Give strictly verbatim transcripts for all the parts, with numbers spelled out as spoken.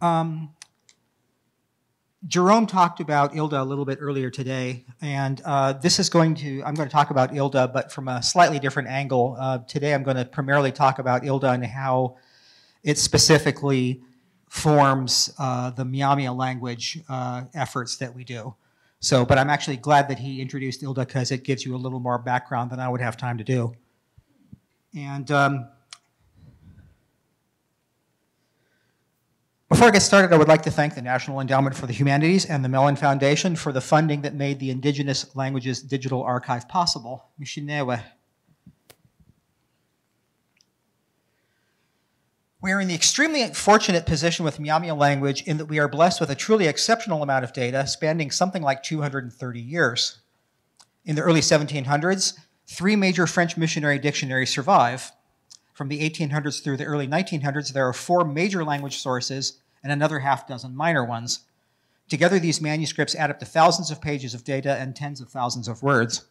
Um, Jerome talked about ILDA a little bit earlier today, and uh, this is going to, I'm going to talk about ILDA, but from a slightly different angle. Uh, today I'm going to primarily talk about ILDA and how it specifically forms uh, the Myaamia language uh, efforts that we do. So, but I'm actually glad that he introduced ILDA because it gives you a little more background than I would have time to do. And um, before I get started, I would like to thank the National Endowment for the Humanities and the Mellon Foundation for the funding that made the Indigenous Languages Digital Archive possible. Anishinaabe. We are in the extremely fortunate position with Myaamia language in that we are blessed with a truly exceptional amount of data spanning something like two hundred thirty years. In the early seventeen hundreds, three major French missionary dictionaries survive. From the eighteen hundreds through the early nineteen hundreds, there are four major language sources and another half dozen minor ones. Together, these manuscripts add up to thousands of pages of data and tens of thousands of words.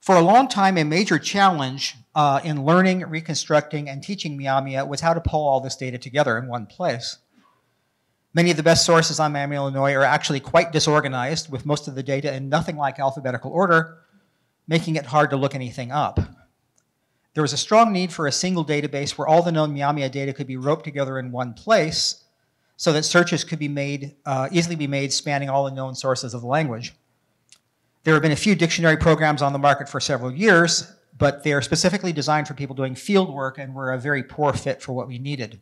For a long time, a major challenge uh, in learning, reconstructing, and teaching Myaamia was how to pull all this data together in one place. Many of the best sources on Myaamia, Illinois are actually quite disorganized, with most of the data in nothing like alphabetical order, making it hard to look anything up. There was a strong need for a single database where all the known Myaamia data could be roped together in one place so that searches could be made, uh, easily be made spanning all the known sources of the language. There have been a few dictionary programs on the market for several years, but they are specifically designed for people doing field work and were a very poor fit for what we needed.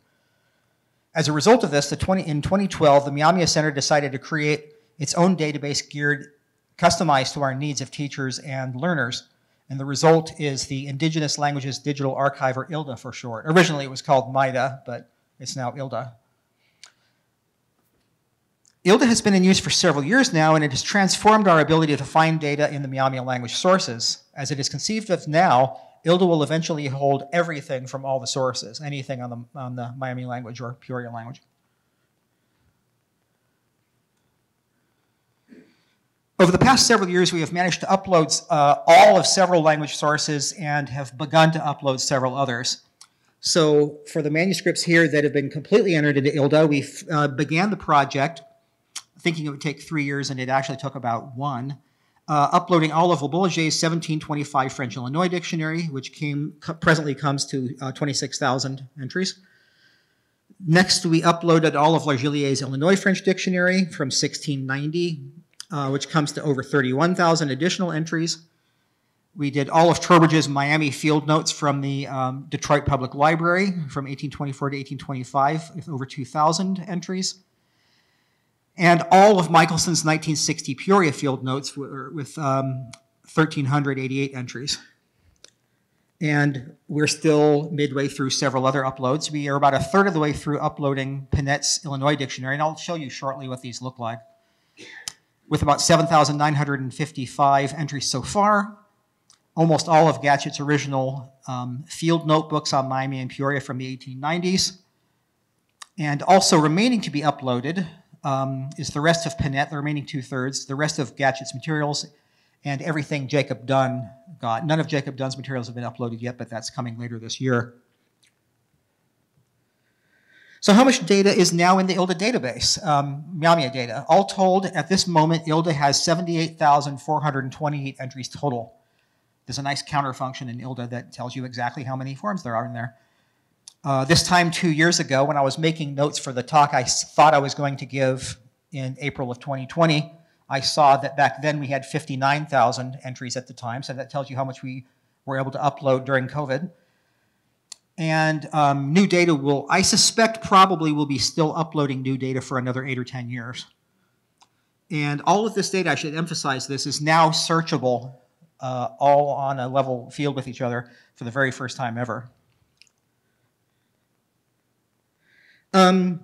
As a result of this, the twenty, in twenty twelve, the Myaamia Center decided to create its own database geared, customized to our needs of teachers and learners. And the result is the Indigenous Languages Digital Archive, or ILDA for short. Originally it was called MIDA, but it's now ILDA. ILDA has been in use for several years now, and it has transformed our ability to find data in the Myaamia language sources. As it is conceived of now, ILDA will eventually hold everything from all the sources, anything on the, on the Miami language or Peoria language. Over the past several years, we have managed to upload uh, all of several language sources and have begun to upload several others. So for the manuscripts here that have been completely entered into ILDA, we uh, began the project thinking it would take three years, and it actually took about one, uh, uploading all of Le Bolger's seventeen twenty-five French Illinois dictionary, which came, co presently comes to uh, twenty-six thousand entries. Next, we uploaded all of Largillier's Illinois French dictionary from sixteen ninety, uh, which comes to over thirty-one thousand additional entries. We did all of Trowbridge's Miami field notes from the um, Detroit Public Library from eighteen twenty-four to eighteen twenty-five, with over two thousand entries. And all of Michelson's nineteen sixty Peoria field notes with um, one thousand three hundred eighty-eight entries. And we're still midway through several other uploads. We are about a third of the way through uploading Pinet's Illinois dictionary, and I'll show you shortly what these look like, with about seven thousand nine hundred fifty-five entries so far. Almost all of Gatschet's original um, field notebooks on Miami and Peoria from the eighteen nineties. And also remaining to be uploaded Um, is the rest of Pinet, the remaining two-thirds, the rest of Gatschet's materials, and everything Jacob Dunn got. None of Jacob Dunn's materials have been uploaded yet, but that's coming later this year. So how much data is now in the ILDA database, um, Myaamia data? All told, at this moment, ILDA has seventy-eight thousand four hundred twenty-eight entries total. There's a nice counter function in ILDA that tells you exactly how many forms there are in there. Uh, this time two years ago, when I was making notes for the talk I thought I was going to give in April of twenty twenty, I saw that back then we had fifty-nine thousand entries at the time, so that tells you how much we were able to upload during COVID. And um, new data will, I suspect, probably will be still uploading new data for another eight or ten years. And all of this data, I should emphasize this, is now searchable uh, all on a level field with each other for the very first time ever. Um,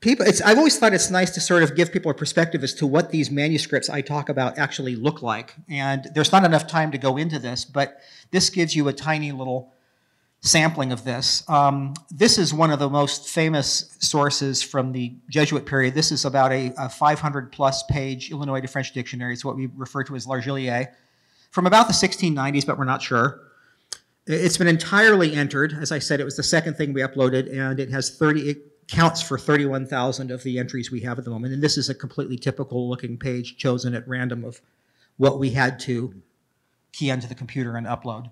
people, it's, I've always thought it's nice to sort of give people a perspective as to what these manuscripts I talk about actually look like. And there's not enough time to go into this, but this gives you a tiny little sampling of this. Um, this is one of the most famous sources from the Jesuit period. This is about a five hundred plus page Illinois to French dictionary. It's what we refer to as Largillier, from about the sixteen nineties, but we're not sure. It's been entirely entered. As I said, it was the second thing we uploaded, and it has thirty, it counts for thirty-one thousand of the entries we have at the moment. And this is a completely typical looking page chosen at random of what we had to key onto the computer and upload.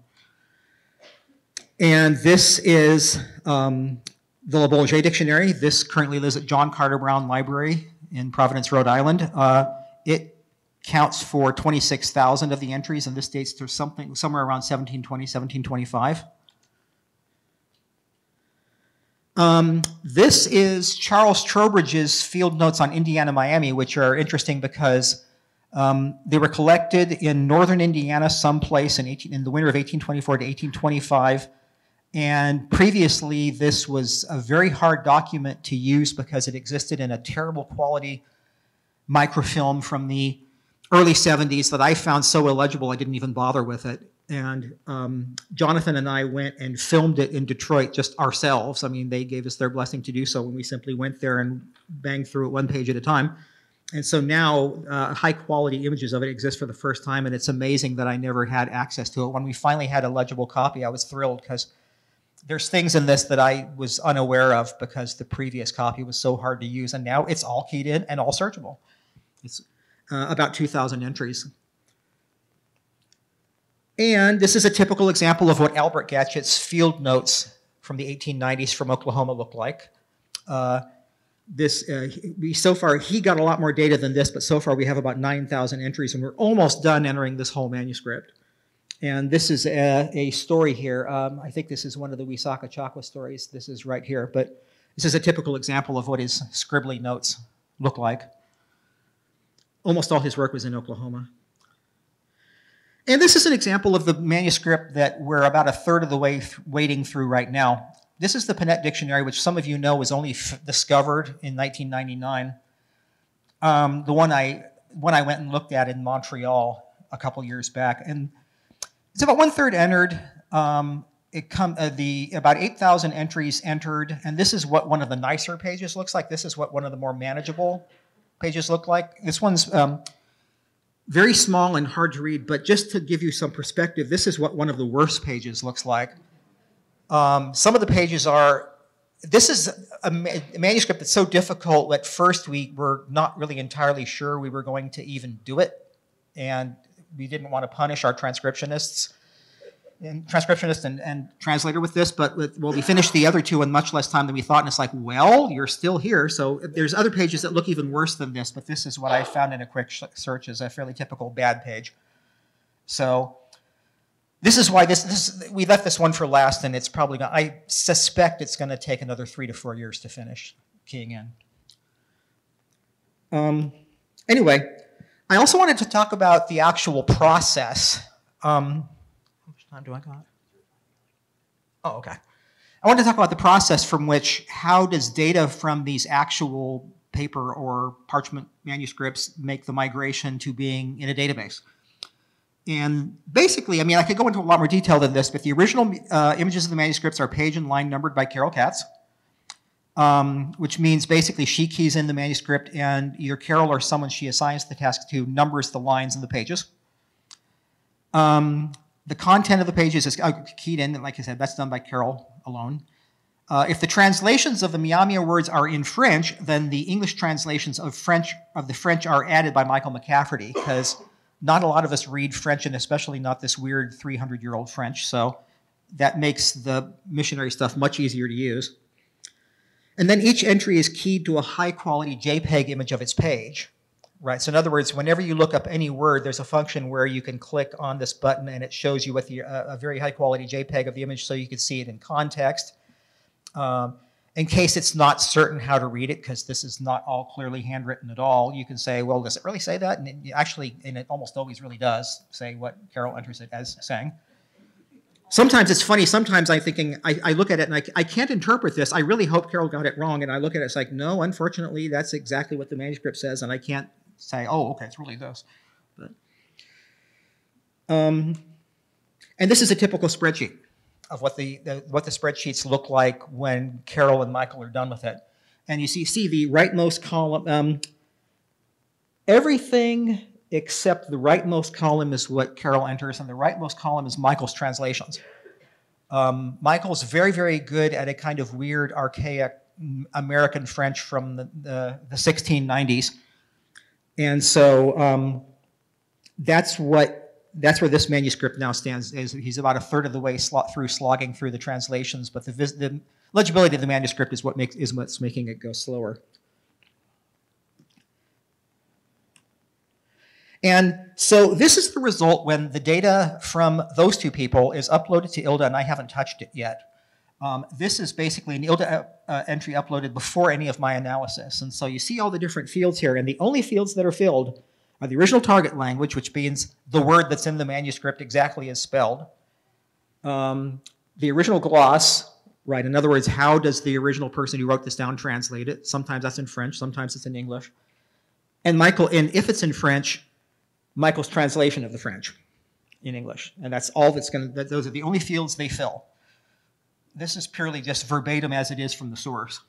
And this is um, the Le Bolger Dictionary. This currently lives at John Carter Brown Library in Providence, Rhode Island. Uh, it counts for twenty-six thousand of the entries, and this dates to something somewhere around seventeen twenty, seventeen twenty-five. Um, this is Charles Trowbridge's field notes on Indiana, Miami, which are interesting because um, they were collected in northern Indiana someplace in, eighteen, in the winter of eighteen twenty-four to eighteen twenty-five. And previously, this was a very hard document to use because it existed in a terrible quality microfilm from the early seventies that I found so illegible I didn't even bother with it. And um, Jonathan and I went and filmed it in Detroit just ourselves. I mean, they gave us their blessing to do so when we simply went there and banged through it one page at a time. And so now uh, high quality images of it exist for the first time, and it's amazing that I never had access to it. When we finally had a legible copy, I was thrilled because there's things in this that I was unaware of because the previous copy was so hard to use, and now it's all keyed in and all searchable. It's uh, about two thousand entries. And this is a typical example of what Albert Gatschet's field notes from the eighteen nineties from Oklahoma look like. Uh, this, uh, we, so far, he got a lot more data than this, but so far we have about nine thousand entries, and we're almost done entering this whole manuscript. And this is a, a story here. Um, I think this is one of the Wisaka Chakwa stories. This is right here. But this is a typical example of what his scribbly notes look like. Almost all his work was in Oklahoma. And this is an example of the manuscript that we're about a third of the way th wading through right now. This is the Pinet Dictionary, which some of you know was only f discovered in nineteen ninety-nine. Um, the one I, one I went and looked at in Montreal a couple years back. And it's about one third entered. Um, it come uh, the about eight thousand entries entered, and this is what one of the nicer pages looks like. This is what one of the more manageable pages look like. This one's um, very small and hard to read, but just to give you some perspective, this is what one of the worst pages looks like. Um, some of the pages are. This is a, ma a manuscript that's so difficult. At first, we were not really entirely sure we were going to even do it, and we didn't want to punish our transcriptionists and transcriptionists and, and translator with this, but with, well, we finished the other two in much less time than we thought, and it's like, well, you're still here. So there's other pages that look even worse than this, but this is what I found in a quick search is a fairly typical bad page. So this is why this, this we left this one for last, and it's probably not, I suspect it's going to take another three to four years to finish keying in. Um, anyway, I also wanted to talk about the actual process. Um, how much time do I got? Oh, okay. I wanted to talk about the process from which, how does data from these actual paper or parchment manuscripts make the migration to being in a database? And basically, I mean, I could go into a lot more detail than this, but the original uh, images of the manuscripts are page and line numbered by Carol Katz. Um, which means basically she keys in the manuscript and either Carol or someone she assigns the task to numbers the lines and the pages. Um, the content of the pages is keyed in, and like I said, that's done by Carol alone. Uh, if the translations of the Myaamia words are in French, then the English translations of French of the French are added by Michael McCafferty, because not a lot of us read French, and especially not this weird three hundred year old French, so that makes the missionary stuff much easier to use. And then each entry is keyed to a high-quality JPEG image of its page, right? So in other words, whenever you look up any word, there's a function where you can click on this button and it shows you with the, uh, a very high-quality JPEG of the image so you can see it in context, um, in case it's not certain how to read it, because this is not all clearly handwritten at all. You can say, well, does it really say that? And it actually, and it almost always really does say what Carol enters it as saying. Sometimes it's funny, sometimes I'm thinking, I, I look at it and I, I can't interpret this. I really hope Carol got it wrong. And I look at it, it's like, no, unfortunately, that's exactly what the manuscript says. And I can't say, oh, okay, it's really this. But, um, and this is a typical spreadsheet of what the, the, what the spreadsheets look like when Carol and Michael are done with it. And you see, see the rightmost column. Um, everything except the rightmost column is what Carol enters, and the rightmost column is Michael's translations. Um, Michael's very, very good at a kind of weird, archaic American French from the, the, the sixteen nineties. And so um, that's what that's where this manuscript now stands. Is he's about a third of the way slot through slogging through the translations, but the, the legibility of the manuscript is what makes is what's making it go slower. And so this is the result when the data from those two people is uploaded to ILDA, and I haven't touched it yet. Um, this is basically an ILDA uh, entry uploaded before any of my analysis. And so you see all the different fields here, and the only fields that are filled are the original target language, which means the word that's in the manuscript exactly is spelled. Um, the original gloss, right? In other words, how does the original person who wrote this down translate it? Sometimes that's in French, sometimes it's in English. And Michael, and if it's in French, Michael's translation of the French in English. And that's all that's going to, those are the only fields they fill. This is purely just verbatim as it is from the source.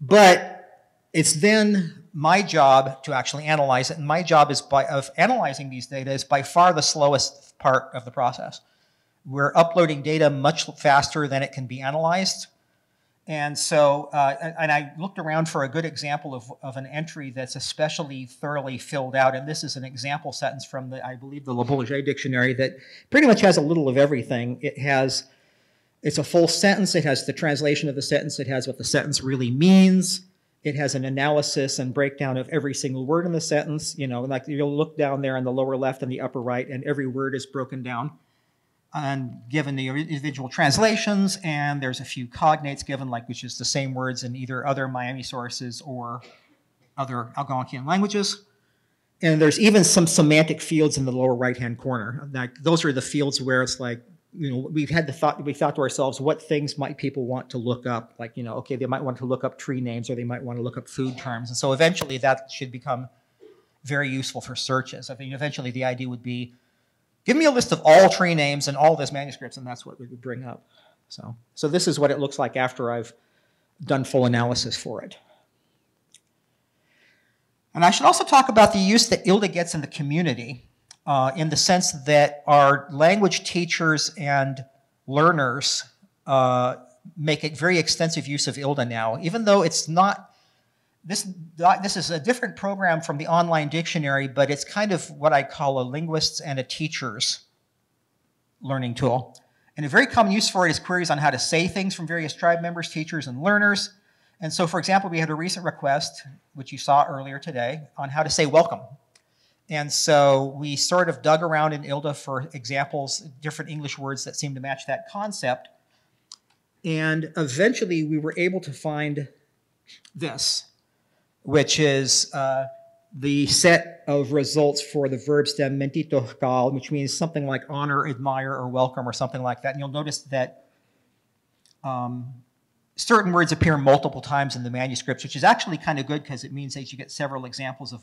But it's then my job to actually analyze it. And my job is by, of analyzing these data is by far the slowest part of the process. We're uploading data much faster than it can be analyzed. And so, uh, and I looked around for a good example of, of an entry that's especially thoroughly filled out. And this is an example sentence from, the, I believe, the Le Bolger dictionary that pretty much has a little of everything. It has, it's a full sentence. It has the translation of the sentence. It has what the sentence really means. It has an analysis and breakdown of every single word in the sentence. You know, like you'll look down there in the lower left and the upper right, and every word is broken down and given the individual translations, and there's a few cognates given, like which is the same words in either other Miami sources or other Algonquian languages. And there's even some semantic fields in the lower right-hand corner. Like those are the fields where it's like, you know, we've had the thought, we thought to ourselves, what things might people want to look up? Like, you know, okay, they might want to look up tree names, or they might want to look up food terms. And so eventually that should become very useful for searches. I mean, eventually the idea would be, give me a list of all tree names and all these manuscripts, and that's what we would bring up. So, so this is what it looks like after I've done full analysis for it. And I should also talk about the use that ILDA gets in the community, uh, in the sense that our language teachers and learners uh, make a very extensive use of ILDA now, even though it's not. This, this is a different program from the online dictionary, but it's kind of what I call a linguist's and a teacher's learning tool. And a very common use for it is queries on how to say things from various tribe members, teachers, and learners. And so, for example, we had a recent request, which you saw earlier today, on how to say welcome. And so we sort of dug around in ILDA for examples, different English words that seem to match that concept. And eventually we were able to find this, which is uh, the set of results for the verb stem mentitohkal, which means something like honor, admire, or welcome, or something like that. And you'll notice that um, certain words appear multiple times in the manuscripts, which is actually kind of good because it means that you get several examples of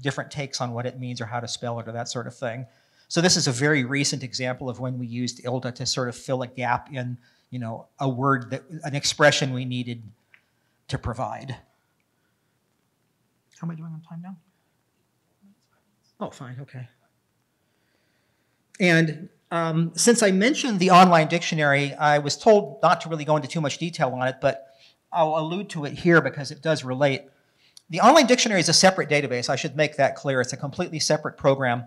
different takes on what it means or how to spell it or that sort of thing. So this is a very recent example of when we used ILDA to sort of fill a gap in, you know, a word, that, an expression we needed to provide. How am I doing on time now? Oh, fine, okay. And um, since I mentioned the online dictionary, I was told not to really go into too much detail on it, but I'll allude to it here because it does relate. The online dictionary is a separate database. I should make that clear. It's a completely separate program,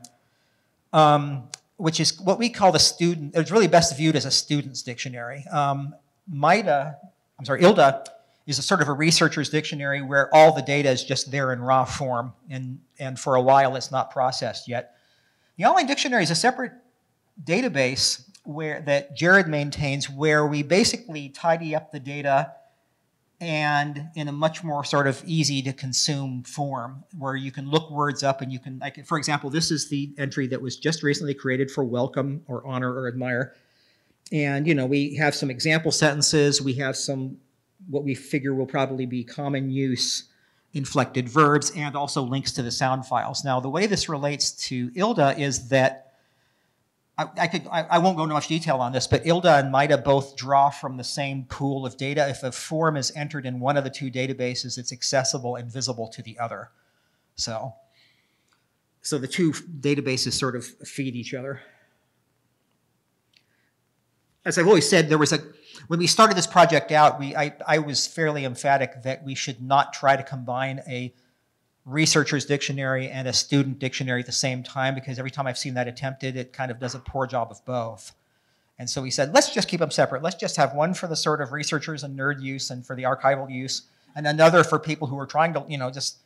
um, which is what we call the student, it's really best viewed as a student's dictionary. Um, MIDA, I'm sorry, ILDA, is a sort of a researcher's dictionary where all the data is just there in raw form, and, and for a while it's not processed yet. The online dictionary is a separate database where, that Jared maintains, where we basically tidy up the data and in a much more sort of easy to consume form where you can look words up and you can, like, for example, this is the entry that was just recently created for welcome or honor or admire. And, you know, we have some example sentences, we have some what we figure will probably be common use inflected verbs, and also links to the sound files. Now, the way this relates to ILDA is that, I, I, could, I, I won't go into much detail on this, but ILDA and MIDA both draw from the same pool of data. If a form is entered in one of the two databases, it's accessible and visible to the other. So, so the two databases sort of feed each other. as I've always said, there was a, when we started this project out, we, I, I was fairly emphatic that we should not try to combine a researcher's dictionary and a student dictionary at the same time, because every time I've seen that attempted, it kind of does a poor job of both. And so we said, let's just keep them separate. Let's just have one for the sort of researchers and nerd use and for the archival use, and another for people who are trying to, you know, just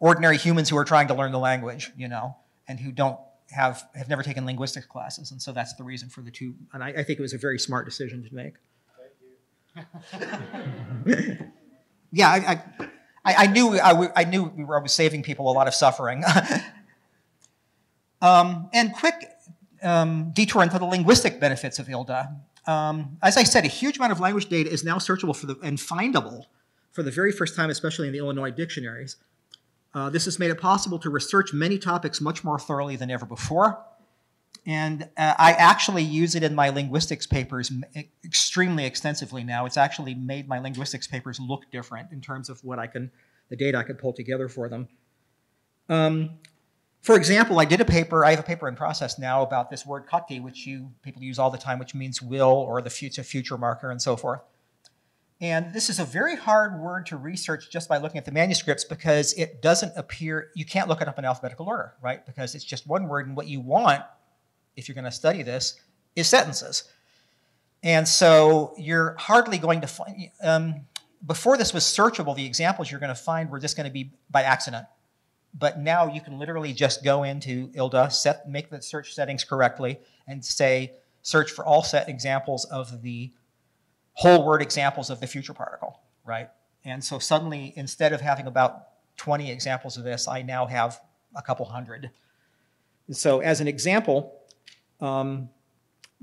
ordinary humans who are trying to learn the language, you know, and who don't have, have never taken linguistics classes. And so that's the reason for the two. And I, I think it was a very smart decision to make. Thank you. Yeah, I... I I knew I, I knew we were I was saving people a lot of suffering. um, and quick um, detour into the linguistic benefits of ILDA. Um, as I said, a huge amount of language data is now searchable for the, and findable for the very first time, especially in the Illinois dictionaries. Uh, this has made it possible to research many topics much more thoroughly than ever before. And uh, I actually use it in my linguistics papers extremely extensively now. It's actually made my linguistics papers look different in terms of what I can, the data I can pull together for them. Um, for example, I did a paper, I have a paper in process now about this word kati, which you people use all the time, which means will or the future, future marker and so forth. And this is a very hard word to research just by looking at the manuscripts, because it doesn't appear, you can't look it up in alphabetical order, right? Because it's just one word, and what you want, if you're going to study this, is sentences. And so you're hardly going to find, um, before this was searchable, the examples you're going to find were just going to be by accident. But now you can literally just go into ILDA, set, make the search settings correctly, and say, search for all set examples of the whole word examples of the future particle, right? And so suddenly, instead of having about twenty examples of this, I now have a couple hundred. And so as an example, Um,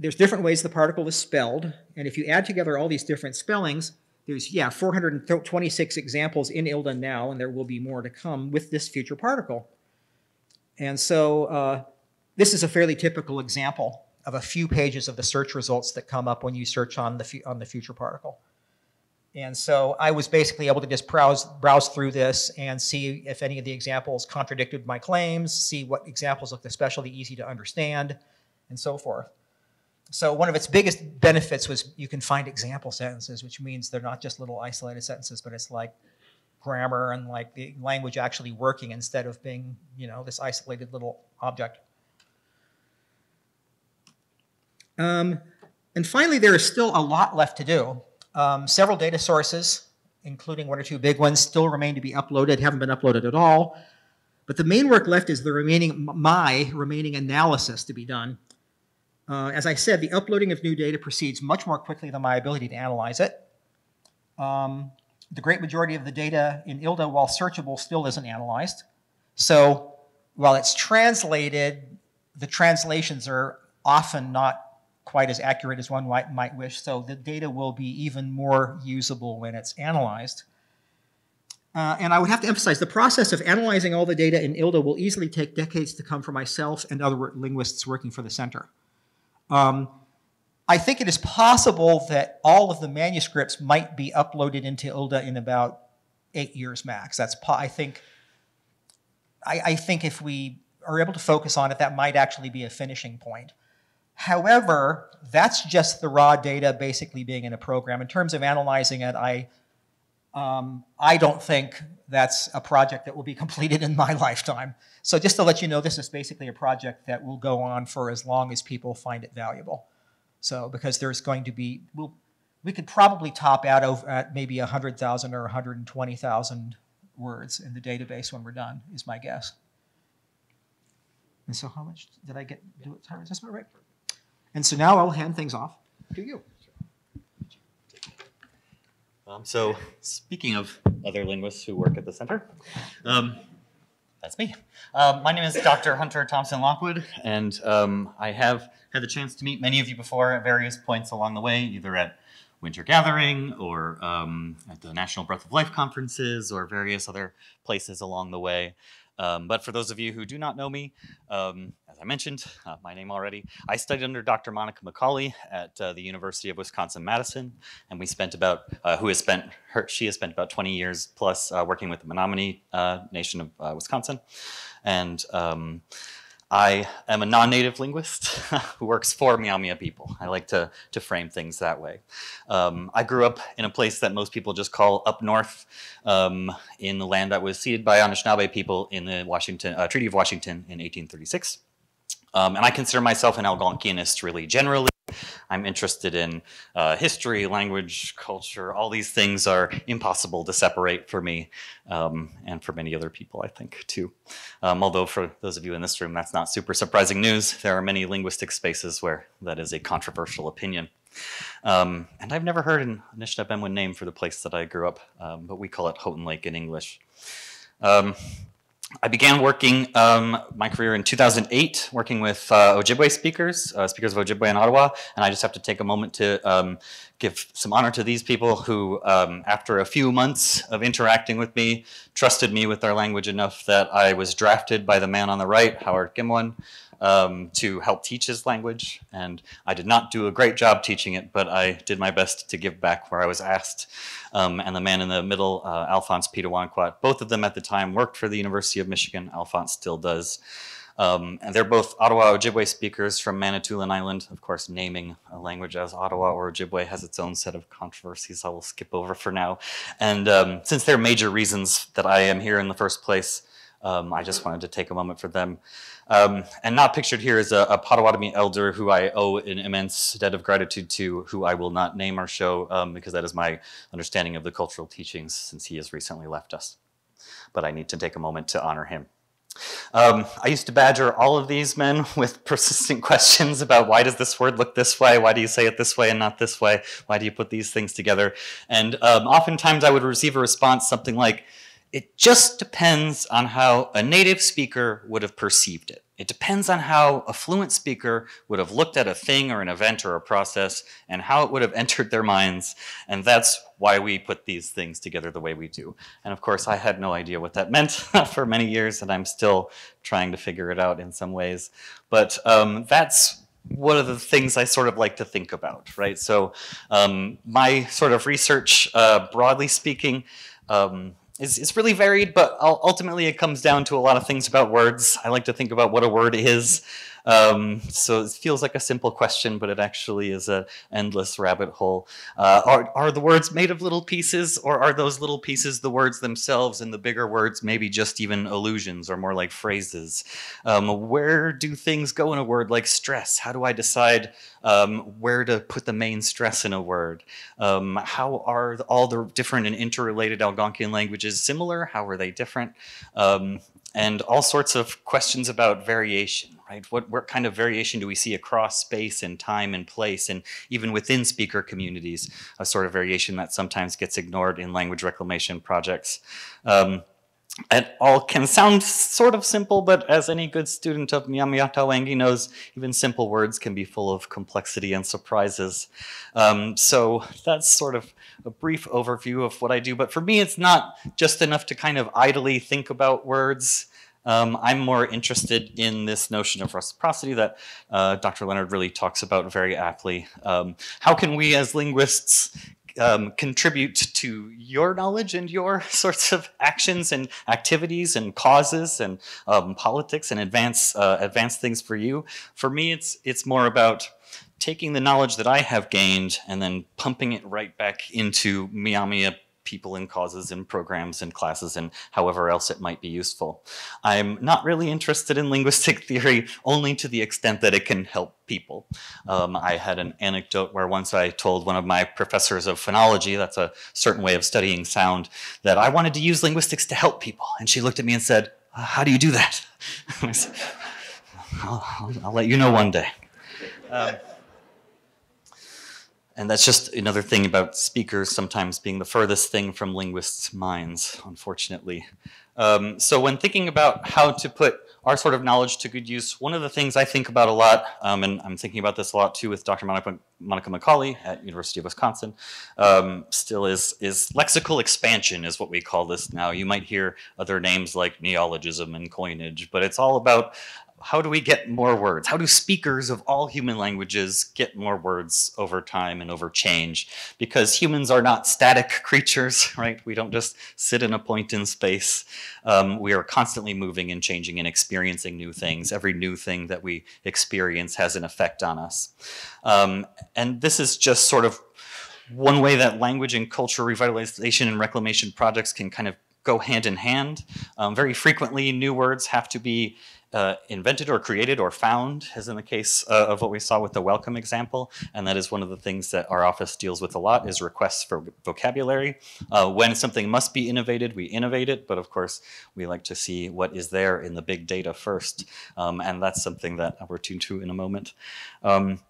there's different ways the particle is spelled, and if you add together all these different spellings, there's, yeah, four hundred twenty-six examples in ILDA now, and there will be more to come with this future particle. And so uh, this is a fairly typical example of a few pages of the search results that come up when you search on the, on the future particle. And so I was basically able to just browse, browse through this and see if any of the examples contradicted my claims, see what examples looked especially easy to understand, and so forth. So one of its biggest benefits was you can find example sentences, which means they're not just little isolated sentences, but it's like grammar and like the language actually working instead of being, you know, this isolated little object. Um, and finally, there is still a lot left to do. Um, several data sources, including one or two big ones, still remain to be uploaded, haven't been uploaded at all. But the main work left is the remaining, my remaining analysis to be done. Uh, as I said, the uploading of new data proceeds much more quickly than my ability to analyze it. Um, the great majority of the data in ILDA, while searchable, still isn't analyzed. So while it's translated, the translations are often not quite as accurate as one might, might wish, so the data will be even more usable when it's analyzed. Uh, and I would have to emphasize, the process of analyzing all the data in ILDA will easily take decades to come for myself and other linguists working for the center. Um, I think it is possible that all of the manuscripts might be uploaded into ILDA in about eight years max. That's po I think. I, I think if we are able to focus on it, that might actually be a finishing point. However, that's just the raw data basically being in a program. In terms of analyzing it, I um, I don't think that's a project that will be completed in my lifetime. So just to let you know, this is basically a project that will go on for as long as people find it valuable. So because there's going to be, we'll, we could probably top out over at maybe one hundred thousand or one hundred twenty thousand words in the database when we're done, is my guess. And so how much did I get? Do it time? Is that about right? And so now I'll hand things off to you. Um, so speaking of other linguists who work at the center, um, that's me. Um, my name is Doctor Hunter Thompson Lockwood, and um, I have had the chance to meet many of you before at various points along the way, either at Winter Gathering or um, at the National Breath of Life conferences or various other places along the way. Um, but for those of you who do not know me, um, as I mentioned, uh, my name already, I studied under Doctor Monica Macaulay at uh, the University of Wisconsin-Madison, and we spent about, uh, who has spent, her, she has spent about twenty years plus uh, working with the Menominee uh, Nation of uh, Wisconsin. And um, I am a non-native linguist who works for Myaamia people. I like to, to frame things that way. Um, I grew up in a place that most people just call up north, um, in the land that was ceded by Anishinaabe people in the Washington, uh, Treaty of Washington in eighteen thirty-six. Um, and I consider myself an Algonquianist really generally. I'm interested in uh, history, language, culture. All these things are impossible to separate for me, um, and for many other people, I think, too. Um, although for those of you in this room, that's not super surprising news. There are many linguistic spaces where that is a controversial opinion. Um, and I've never heard an Anishinaabe name for the place that I grew up, um, but we call it Houghton Lake in English. Um, I began working um, my career in two thousand eight, working with uh, Ojibwe speakers, uh, speakers of Ojibwe in Ottawa, and I just have to take a moment to um, give some honor to these people who, um, after a few months of interacting with me, trusted me with their language enough that I was drafted by the man on the right, Howard Gimwon, um, to help teach his language. And I did not do a great job teaching it, but I did my best to give back where I was asked. Um, and the man in the middle, uh, Alphonse Pitawanquat, both of them at the time worked for the University of Michigan. Alphonse still does. Um, and they're both Ottawa Ojibwe speakers from Manitoulin Island. Of course, naming a language as Ottawa or Ojibwe has its own set of controversies I will skip over for now. And um, since they're major reasons that I am here in the first place, Um, I just wanted to take a moment for them. Um, and not pictured here is a, a Potawatomi elder who I owe an immense debt of gratitude to, who I will not name or show, um, because that is my understanding of the cultural teachings since he has recently left us. But I need to take a moment to honor him. Um, I used to badger all of these men with persistent questions about why does this word look this way? Why do you say it this way and not this way? Why do you put these things together? And um, oftentimes I would receive a response something like, "It just depends on how a native speaker would have perceived it. It depends on how a fluent speaker would have looked at a thing or an event or a process and how it would have entered their minds. And that's why we put these things together the way we do." And of course, I had no idea what that meant for many years, and I'm still trying to figure it out in some ways. But um, that's one of the things I sort of like to think about, right? So um, my sort of research, uh, broadly speaking, um, It's, it's really varied, but ultimately it comes down to a lot of things about words. I like to think about what a word is. Um, so it feels like a simple question, but it actually is an endless rabbit hole. Uh, are, are the words made of little pieces, or are those little pieces the words themselves, and the bigger words maybe just even allusions or more like phrases? Um, where do things go in a word like stress? How do I decide um, where to put the main stress in a word? Um, how are all the different and interrelated Algonquian languages similar? How are they different? Um, and all sorts of questions about variation. Right? What, what kind of variation do we see across space and time and place, and even within speaker communities, a sort of variation that sometimes gets ignored in language reclamation projects. Um, it all can sound sort of simple, but as any good student of Myaamia Tawangi knows, even simple words can be full of complexity and surprises. Um, so that's sort of a brief overview of what I do. But for me, it's not just enough to kind of idly think about words. Um, I'm more interested in this notion of reciprocity that uh, Doctor Leonard really talks about very aptly. Um, how can we as linguists um, contribute to your knowledge and your sorts of actions and activities and causes and um, politics and advance, uh, advance things for you? For me, it's, it's more about taking the knowledge that I have gained and then pumping it right back into Myaamia people and causes and programs and classes and however else it might be useful. I'm not really interested in linguistic theory, only to the extent that it can help people. Um, I had an anecdote where once I told one of my professors of phonology, that's a certain way of studying sound, that I wanted to use linguistics to help people. And she looked at me and said, uh, "How do you do that?" I said, I'll, I'll, I'll let you know one day. Um, And that's just another thing about speakers sometimes being the furthest thing from linguists' minds, unfortunately. Um, so when thinking about how to put our sort of knowledge to good use, one of the things I think about a lot, um, and I'm thinking about this a lot too with Doctor Monica, Monica Macaulay at University of Wisconsin, um, still is, is lexical expansion is what we call this now. You might hear other names like neologism and coinage, but it's all about how do we get more words? How do speakers of all human languages get more words over time and over change? Because humans are not static creatures, right? We don't just sit in a point in space. Um, we are constantly moving and changing and experiencing new things. Every new thing that we experience has an effect on us. Um, and this is just sort of one way that language and culture revitalization and reclamation projects can kind of go hand in hand. Um, very frequently, new words have to be Uh, invented or created or found, as in the case uh, of what we saw with the welcome example. And that is one of the things that our office deals with a lot, is requests for vocabulary. Uh, when something must be innovated, we innovate it, but of course we like to see what is there in the big data first. Um, and that's something that I'll return to in a moment. Um,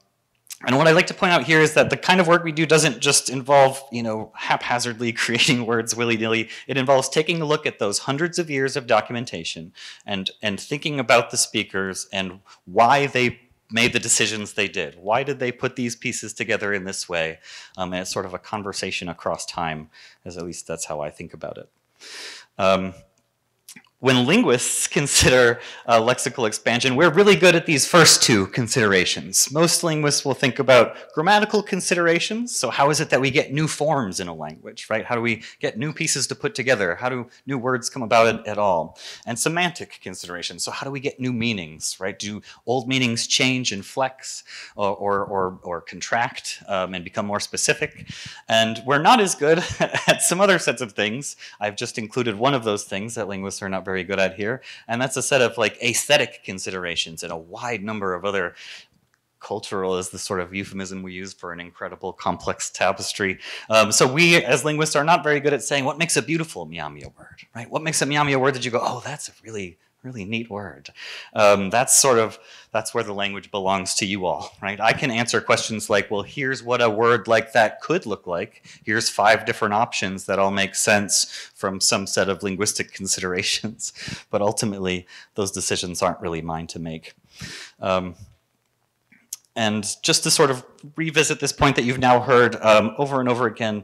And what I'd like to point out here is that the kind of work we do doesn't just involve, you know, haphazardly creating words willy-nilly. It involves taking a look at those hundreds of years of documentation and, and thinking about the speakers and why they made the decisions they did. Why did they put these pieces together in this way? Um, and it's sort of a conversation across time, as at least that's how I think about it. Um, When linguists consider uh, lexical expansion, we're really good at these first two considerations. Most linguists will think about grammatical considerations. So how is it that we get new forms in a language, right? How do we get new pieces to put together? How do new words come about at all? And semantic considerations. So how do we get new meanings, right? Do old meanings change and flex or, or, or, or contract um, and become more specific? And we're not as good at some other sets of things. I've just included one of those things that linguists are not very very good at here, and that's a set of like aesthetic considerations and a wide number of other. Cultural is the sort of euphemism we use for an incredible complex tapestry. Um, so we as linguists are not very good at saying what makes a beautiful Myaamia word, right? What makes a Myaamia word that you go, oh, that's a really, really neat word. Um, that's sort of, that's where the language belongs to you all, right? I can answer questions like, well, here's what a word like that could look like. Here's five different options that all make sense from some set of linguistic considerations. But ultimately, those decisions aren't really mine to make. Um, and just to sort of revisit this point that you've now heard um, over and over again,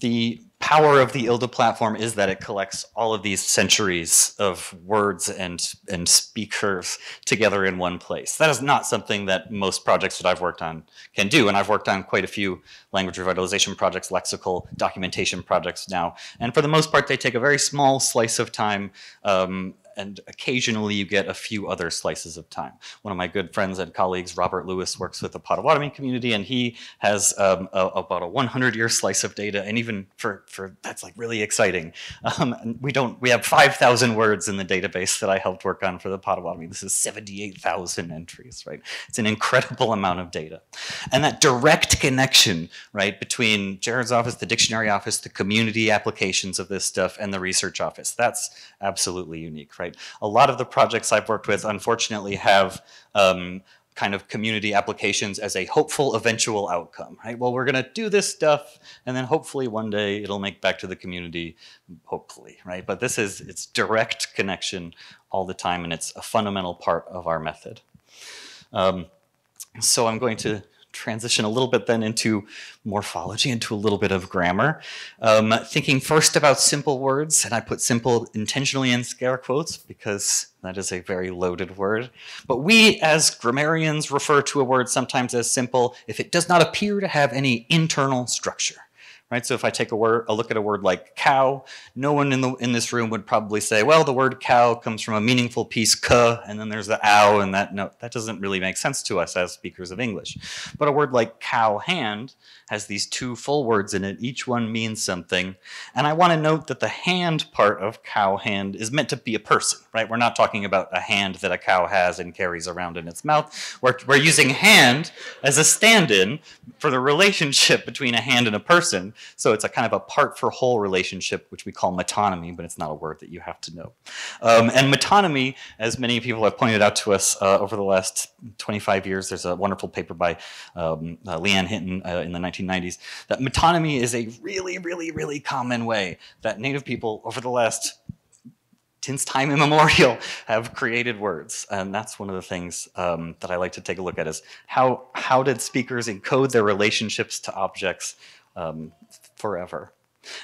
the power of the ILDA platform is that it collects all of these centuries of words and, and speakers together in one place. That is not something that most projects that I've worked on can do, and I've worked on quite a few language revitalization projects, lexical documentation projects now, and for the most part they take a very small slice of time, um, and occasionally you get a few other slices of time. One of my good friends and colleagues, Robert Lewis, works with the Potawatomi community, and he has um, a, about a hundred year slice of data, and even for, for that's like really exciting. Um, and we don't, we have five thousand words in the database that I helped work on for the Potawatomi. This is seventy-eight thousand entries, right? It's an incredible amount of data. And that direct connection, right, between Jared's office, the dictionary office, the community applications of this stuff, and the research office, that's absolutely unique, right? A lot of the projects I've worked with, unfortunately, have um, kind of community applications as a hopeful eventual outcome, right? Well, we're going to do this stuff, and then hopefully one day it'll make back to the community, hopefully, right? But this is, it's direct connection all the time, and it's a fundamental part of our method. Um, so I'm going to transition a little bit then into morphology, into a little bit of grammar. Um, thinking first about simple words, and I put simple intentionally in scare quotes because that is a very loaded word. But we as grammarians refer to a word sometimes as simple if it does not appear to have any internal structure. Right, so if I take a, word, a look at a word like cow, no one in, the, in this room would probably say, well, the word cow comes from a meaningful piece, ka, and then there's the ow, and that, no, that doesn't really make sense to us as speakers of English. But a word like cow hand has these two full words in it, each one means something, and I want to note that the hand part of cow hand is meant to be a person, right? We're not talking about a hand that a cow has and carries around in its mouth. We're, we're using hand as a stand-in for the relationship between a hand and a person. So it's a kind of a part for whole relationship, which we call metonymy, but it's not a word that you have to know. Um, and metonymy, as many people have pointed out to us uh, over the last twenty-five years, there's a wonderful paper by um, uh, Leanne Hinton uh, in the nineteen nineties, that metonymy is a really, really, really common way that Native people over the last since time immemorial have created words. And that's one of the things um, that I like to take a look at is how, how did speakers encode their relationships to objects um, forever.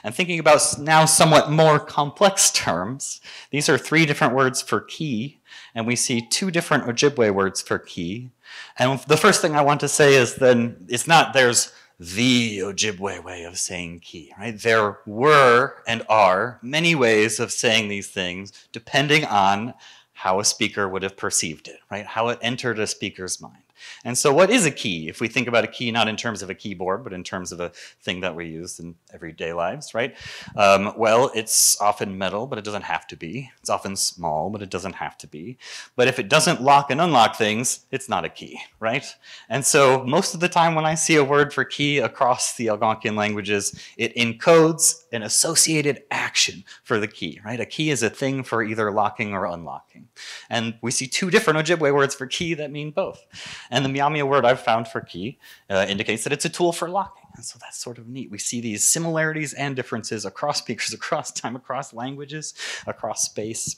And thinking about now somewhat more complex terms, these are three different words for key, and we see two different Ojibwe words for key. And the first thing I want to say is then it's not there's the Ojibwe way of saying key, right? There were and are many ways of saying these things depending on how a speaker would have perceived it, right? How it entered a speaker's mind. And so what is a key? If we think about a key not in terms of a keyboard, but in terms of a thing that we use in everyday lives, right? Um, well, it's often metal, but it doesn't have to be. It's often small, but it doesn't have to be. But if it doesn't lock and unlock things, it's not a key, right? And so most of the time when I see a word for key across the Algonquian languages, it encodes an associated action for the key, right? A key is a thing for either locking or unlocking. And we see two different Ojibwe words for key that mean both. And the Myaamia word I've found for key uh, indicates that it's a tool for locking. And so that's sort of neat. We see these similarities and differences across speakers, across time, across languages, across space.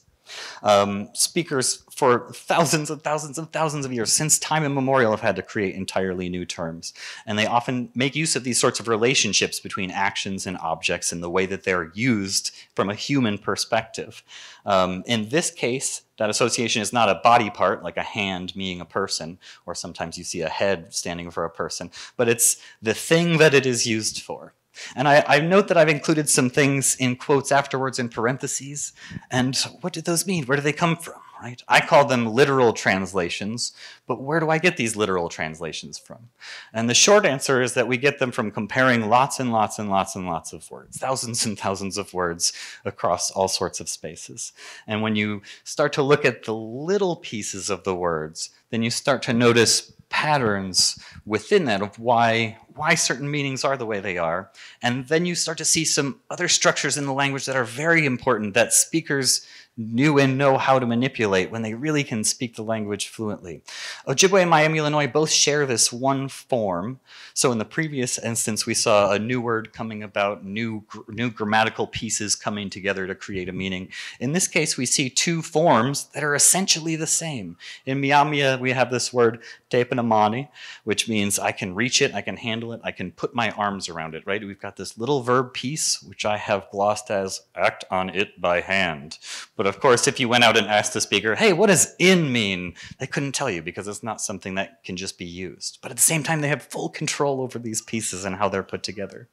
Um, speakers for thousands and thousands and thousands of years since time immemorial have had to create entirely new terms. And they often make use of these sorts of relationships between actions and objects and the way that they're used from a human perspective. Um, in this case, that association is not a body part, like a hand meaning a person, or sometimes you see a head standing for a person, but it's the thing that it is used for. And I, I note that I've included some things in quotes afterwards in parentheses. And what did those mean? Where do they come from, right? I call them literal translations, but where do I get these literal translations from? And the short answer is that we get them from comparing lots and lots and lots and lots of words, thousands and thousands of words across all sorts of spaces. And when you start to look at the little pieces of the words, then you start to notice patterns within that of why, why certain meanings are the way they are. And then you start to see some other structures in the language that are very important that speakers knew and know how to manipulate when they really can speak the language fluently. Ojibwe and Miami, Illinois both share this one form. So in the previous instance, we saw a new word coming about, new, new grammatical pieces coming together to create a meaning. In this case, we see two forms that are essentially the same. In Myaamia, we have this word, tepanamani, which means I can reach it, I can handle it, I can put my arms around it, right? We've got this little verb piece, which I have glossed as act on it by hand. But But of course, if you went out and asked the speaker, hey, what does in mean? They couldn't tell you because it's not something that can just be used. But at the same time, they have full control over these pieces and how they're put together.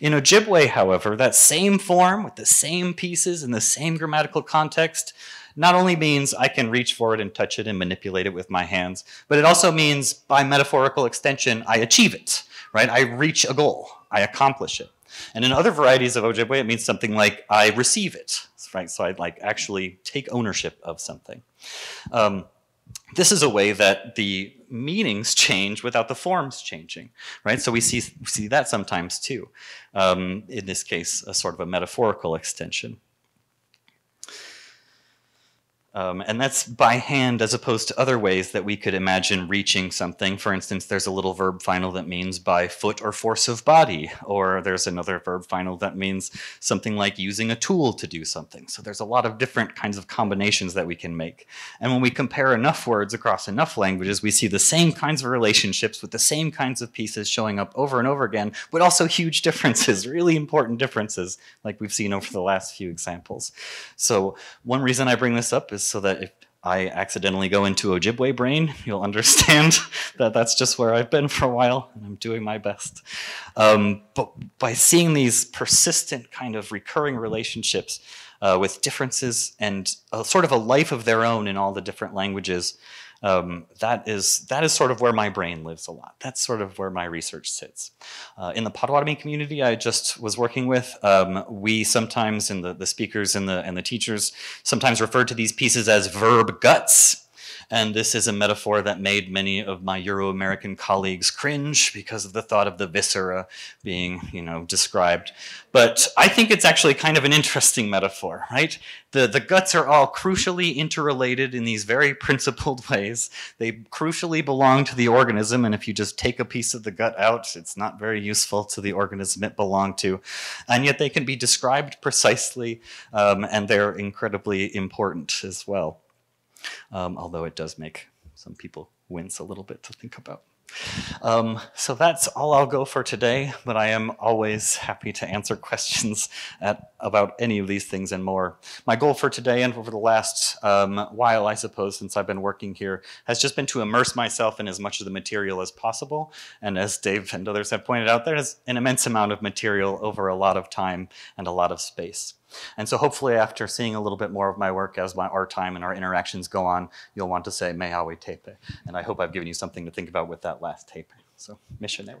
In Ojibwe, however, that same form with the same pieces and the same grammatical context not only means I can reach for it and touch it and manipulate it with my hands, but it also means by metaphorical extension, I achieve it, right? I reach a goal, I accomplish it. And in other varieties of Ojibwe, it means something like I receive it, right? So I like actually take ownership of something. Um, this is a way that the meanings change without the forms changing, right? So we see, we see that sometimes too. Um, in this case, a sort of a metaphorical extension. Um, and that's by hand as opposed to other ways that we could imagine reaching something. For instance, there's a little verb final that means by foot or force of body, or there's another verb final that means something like using a tool to do something. So there's a lot of different kinds of combinations that we can make. And when we compare enough words across enough languages, we see the same kinds of relationships with the same kinds of pieces showing up over and over again, but also huge differences, really important differences, like we've seen over the last few examples. So one reason I bring this up is so that if I accidentally go into Ojibwe brain, you'll understand that that's just where I've been for a while, and I'm doing my best. Um, but by seeing these persistent kind of recurring relationships uh, with differences and a, sort of a life of their own in all the different languages, Um, that is that is sort of where my brain lives a lot. That's sort of where my research sits. Uh, in the Potawatomi community I just was working with, um, we sometimes, and the, the speakers and the, and the teachers, sometimes refer to these pieces as verb guts. And this is a metaphor that made many of my Euro-American colleagues cringe because of the thought of the viscera being, you know, described. But I think it's actually kind of an interesting metaphor, right? The, the guts are all crucially interrelated in these very principled ways. They crucially belong to the organism, and if you just take a piece of the gut out, it's not very useful to the organism it belonged to. And yet they can be described precisely, um, and they're incredibly important as well. Um, although it does make some people wince a little bit to think about. Um, so that's all I'll go for today, but I am always happy to answer questions at, about any of these things and more. My goal for today and over the last um, while, I suppose, since I've been working here, has just been to immerse myself in as much of the material as possible. And as Dave and others have pointed out, there's an immense amount of material over a lot of time and a lot of space. And so hopefully after seeing a little bit more of my work as my, our time and our interactions go on, you'll want to say Myaamia Tepe. And I hope I've given you something to think about with that last tape. So, missionary.